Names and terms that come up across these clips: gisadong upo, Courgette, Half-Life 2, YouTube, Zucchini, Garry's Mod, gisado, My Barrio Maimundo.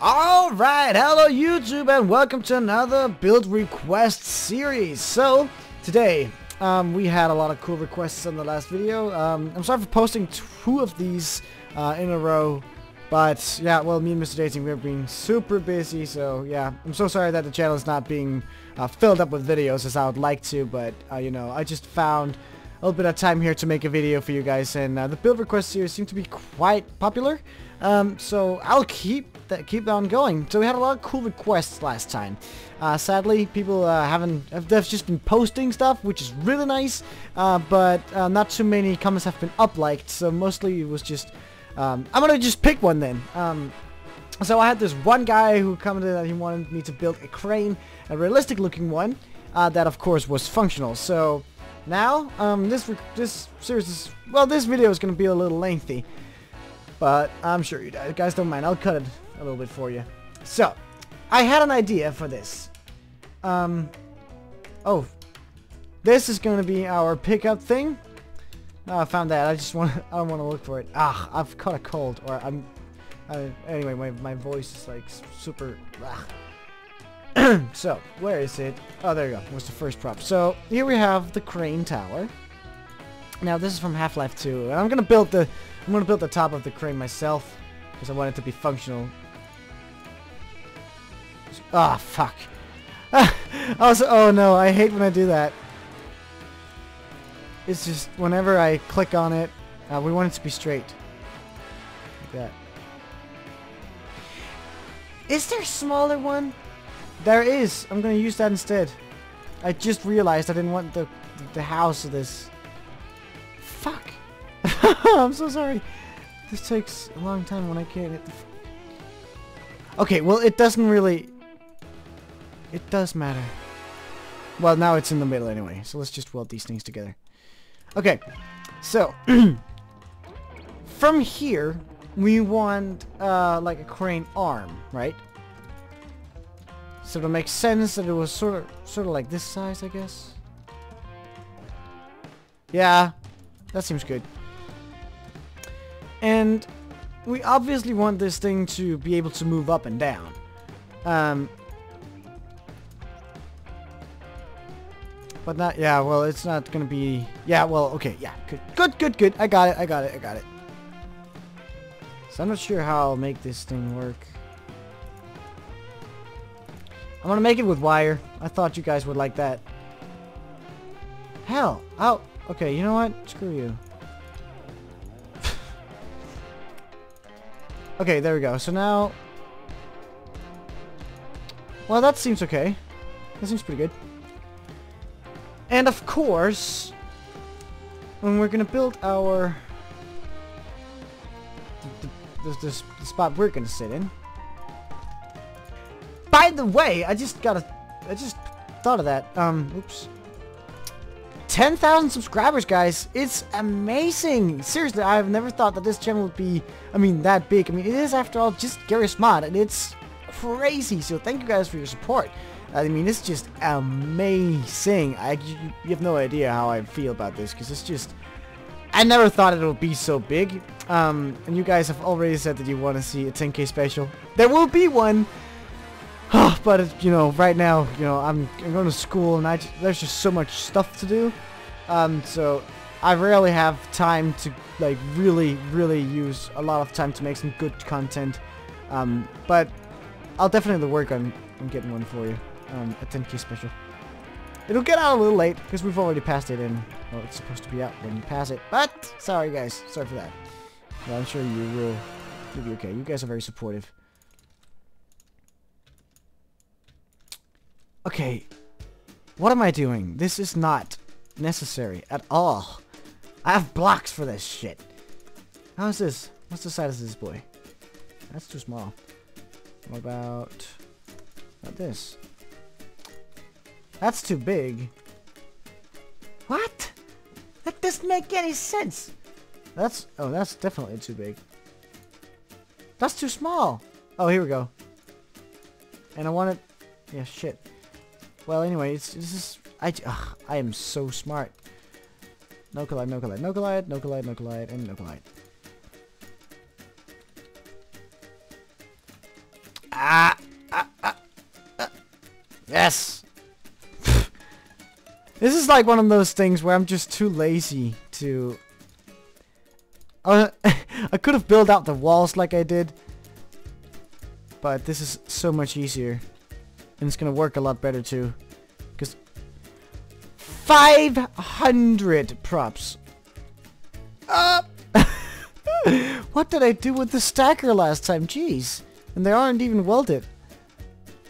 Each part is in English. Alright, hello YouTube and welcome to another build request series. So, today, we had a lot of cool requests in the last video. I'm sorry for posting two of these in a row. But, yeah, well, me and Mr. Dating, we've been super busy, so, yeah. I'm so sorry that the channel is not being filled up with videos as I would like to, but, you know, I just found a little bit of time here to make a video for you guys, and the build request series seem to be quite popular, so I'll keep on going. So we had a lot of cool requests last time. Sadly, people they've just been posting stuff, which is really nice, but not too many comments have been up-liked, so mostly it was just... I'm gonna just pick one then. So I had this one guy who commented that he wanted me to build a crane, a realistic looking one, that of course was functional. So now this video is gonna be a little lengthy, but I'm sure you guys don't mind. I'll cut it a little bit for you. So I had an idea for this. Oh, this is gonna be our pickup thing. Oh, I found that. I don't want to look for it. Ah, I've caught a cold, or anyway, my voice is like super. So, where is it? Oh, there you go. What's the first prop? So here we have the crane tower. Now this is from Half-Life 2. And I'm gonna build the top of the crane myself because I want it to be functional. Ah, oh, fuck. Also, oh no, I hate when I do that. It's just, whenever I click on it, we want it to be straight. Like that. Is there a smaller one? There is! I'm gonna use that instead. I just realized I didn't want the house of this. Fuck! I'm so sorry. This takes a long time when I can't hit the... Okay, well it doesn't really... It does matter. Well, now it's in the middle anyway, so let's just weld these things together. Okay, so from here we want like a crane arm, right? So it makes sense that it was sort of like this size, I guess. Yeah, that seems good. And we obviously want this thing to be able to move up and down. But not, yeah, well, it's not gonna be, yeah, well, okay, yeah, good, I got it. So I'm not sure how I'll make this thing work. I'm gonna make it with wire. I thought you guys would like that. Hell, oh, okay, you know what? Screw you. Okay, there we go, so now, well, that seems okay. That seems pretty good. And of course, when we're gonna build our the spot we're gonna sit in. By the way, I just thought of that. Oops. 10,000 subscribers, guys! It's amazing. Seriously, I've never thought that this channel would be, I mean, that big. I mean, it is after all just Garry's Mod, and it's crazy. So thank you guys for your support. I mean, it's just amazing. You have no idea how I feel about this, because it's just... I never thought it would be so big. And you guys have already said that you want to see a 10K special. There will be one! But, you know, right now, you know, I'm going to school, and there's just so much stuff to do. So, I rarely have time to, like, really use a lot of time to make some good content. But, I'll definitely work on getting one for you. A 10K special. It'll get out a little late because we've already passed it in. Well, it's supposed to be out when you pass it, but sorry guys, sorry for that. But I'm sure you will. You'll be okay. You guys are very supportive. Okay, what am I doing? This is not necessary at all. I have blocks for this shit. How is this? What's the size of this boy? That's too small. What about? Like this. That's too big. What? That doesn't make any sense. That's... Oh, that's definitely too big. That's too small. Oh, here we go. And I want it... Yeah, shit. Well, anyway, it's... This is... I am so smart. No collide, no collide, no collide, no collide, no collide, and no collide. Yes! This is like one of those things where I'm just too lazy to... I could have built out the walls like I did, but this is so much easier. And it's gonna work a lot better too. 500 props. What did I do with the stacker last time? Jeez. And they aren't even welded.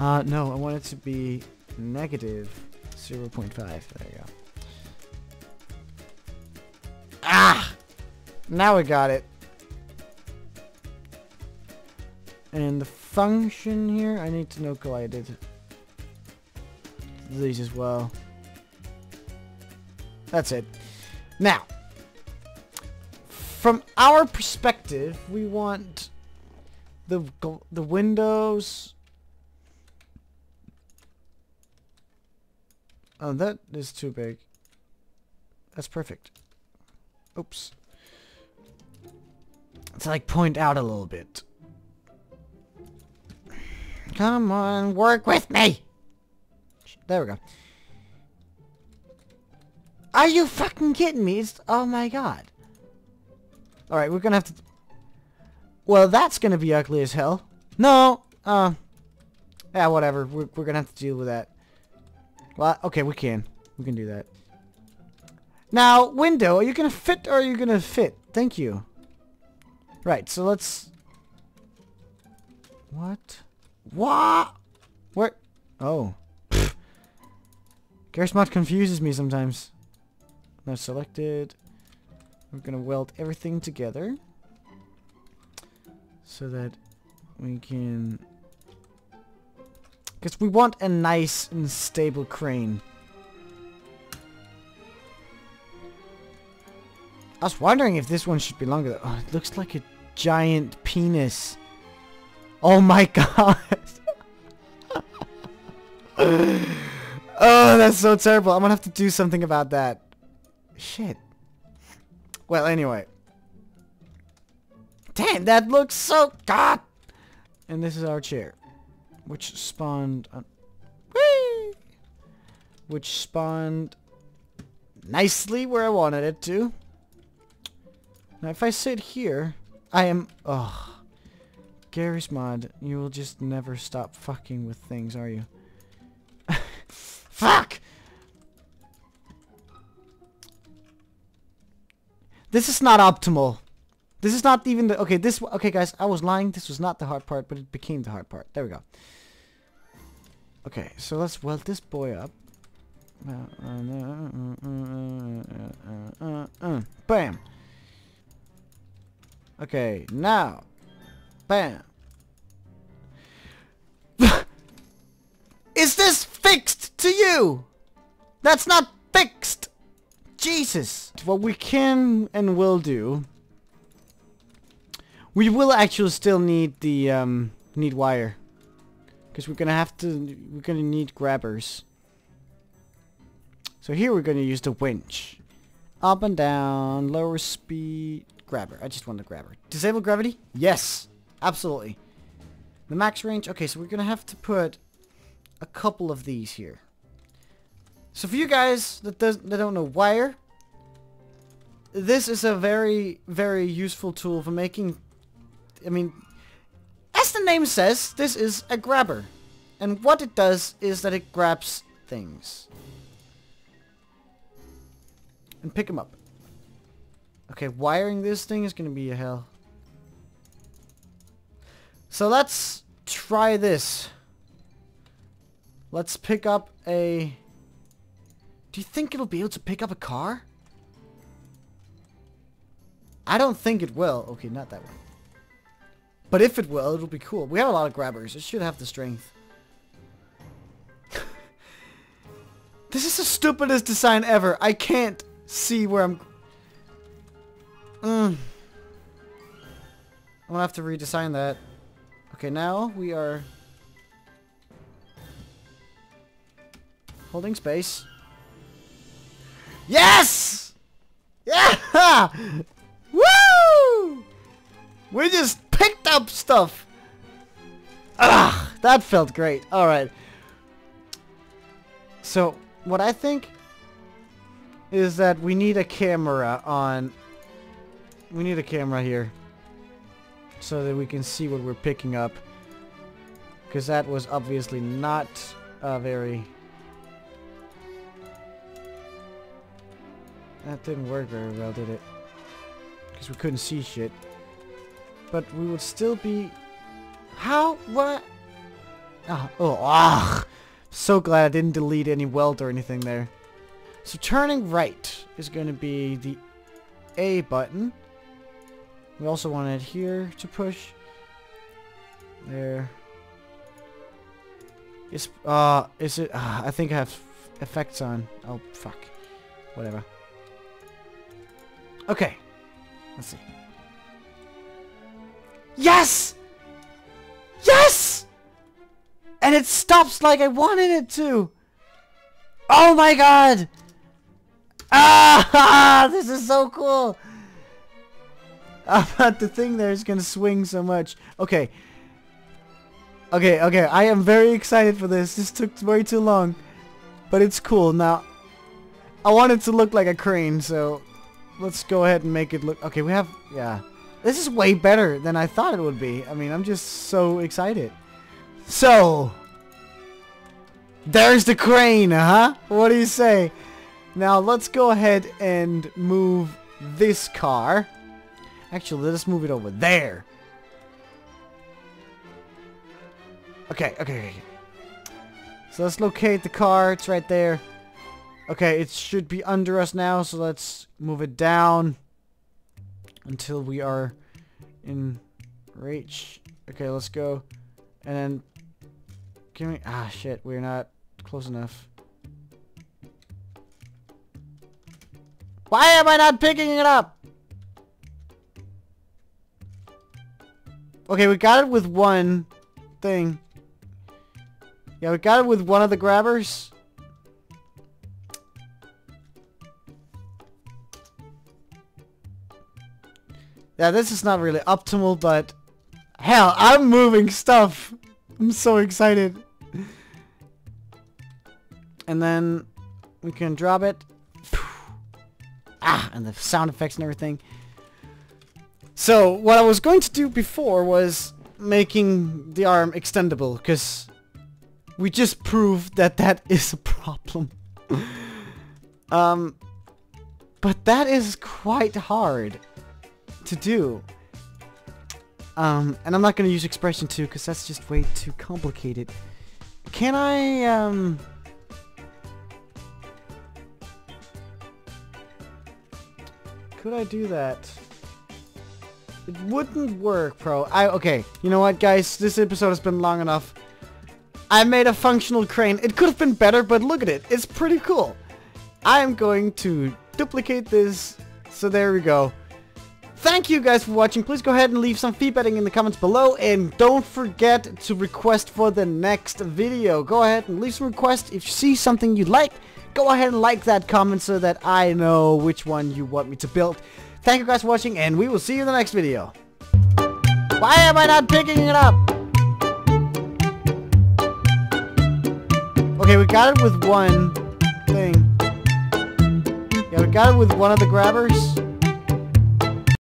No, I want it to be negative 0.5. There you go. Ah! Now we got it. And the function here, I need to know collided. These as well. That's it. Now, from our perspective, we want the windows. Oh, that is too big. That's perfect. Oops. It's like point out a little bit. Come on, work with me. There we go. Are you fucking kidding me? It's, oh my god. Alright, we're gonna have to... Well, that's gonna be ugly as hell. No! Yeah, whatever. We're gonna have to deal with that. Well, okay, we can. We can do that. Now, window, are you gonna fit or are you gonna fit? Thank you. Right, so let's... What? What? Where? Oh. Garry's Mod confuses me sometimes. Now selected. We're gonna weld everything together so that we can, because we want a nice and stable crane. I was wondering if this one should be longer though. Oh, it looks like a giant penis. Oh my god. Oh, that's so terrible. I'm gonna have to do something about that. Shit. Well, anyway. Damn, that looks so... God! And this is our chair. Which spawned... Whee! Which spawned... nicely where I wanted it to. Now, if I sit here... I am... Ugh. Garry's Mod, you will just never stop fucking with things, are you? Fuck! This is not optimal. This is not even the... Okay, this... Okay, guys, I was lying. This was not the hard part, but it became the hard part. There we go. Okay, so let's weld this boy up. Bam! Okay, now. Bam! Is this fixed to you? That's not fixed! Jesus! What we can and will do... We will actually still need the, need wire. Because we're gonna have to... We're gonna need grabbers. So here we're gonna use the winch. Up and down, lower speed... Grabber. I just want the grabber. Disable gravity? Yes! Absolutely. The max range? Okay, so we're gonna have to put... a couple of these here. So for you guys that don't know wire, this is a very, very useful tool for making... I mean, as the name says, this is a grabber. And what it does is that it grabs things. And pick them up. Okay, wiring this thing is gonna be a hell. So let's try this. Let's pick up a... Do you think it'll be able to pick up a car? I don't think it will. Okay, not that one. But if it will, it'll be cool. We have a lot of grabbers. It should have the strength. This is the stupidest design ever. I can't see where I'm... I'm gonna have to redesign that. Okay, now we are... holding space. Yes! Yeah! Woo! We just picked up stuff! Ugh! That felt great. Alright. So, what I think is that we need a camera on... We need a camera here. So that we can see what we're picking up. Because that was obviously not very... That didn't work very well, did it? Because we couldn't see shit. But we would still be... How? What? Ah, oh, ah! So glad I didn't delete any weld or anything there. So turning right is going to be the A button. We also want it here to push. There. Is it... I think I have effects on. Oh, fuck. Whatever. Okay. Let's see. Yes! Yes! And it stops like I wanted it to! Oh my god! Ah! This is so cool! I thought the thing there is gonna swing so much. Okay. Okay, okay. I am very excited for this. This took way too long. But it's cool. Now, I want it to look like a crane, so... Let's go ahead and make it look... Okay, we have... Yeah. This is way better than I thought it would be. I mean, I'm just so excited. So... There's the crane, huh? What do you say? Now, let's go ahead and move this car. Actually, let us move it over there. Okay, okay, okay. So, let's locate the car. It's right there. Okay, it should be under us now, so let's move it down until we are in reach. Okay, let's go. And then... Can we... Ah, shit, we're not close enough. Why am I not picking it up? Okay, we got it with one thing. Yeah, we got it with one of the grabbers. Yeah, this is not really optimal, but hell, I'm moving stuff. I'm so excited. And then we can drop it. Ah, and the sound effects and everything. So, what I was going to do before was making the arm extendable, because we just proved that that is a problem. But that is quite hard to do, and I'm not going to use expression 2 because that's just way too complicated. Can I could I do that? It wouldn't work, bro. Okay, you know what, guys, this episode has been long enough. I made a functional crane. It could have been better, but look at it, it's pretty cool. I'm going to duplicate this, so there we go. Thank you guys for watching. Please go ahead and leave some feedback in the comments below, and don't forget to request for the next video. Go ahead and leave some requests. If you see something you like, go ahead and like that comment so that I know which one you want me to build. Thank you guys for watching, and we will see you in the next video. Why am I not picking it up? Okay, we got it with one thing. Yeah, we got it with one of the grabbers.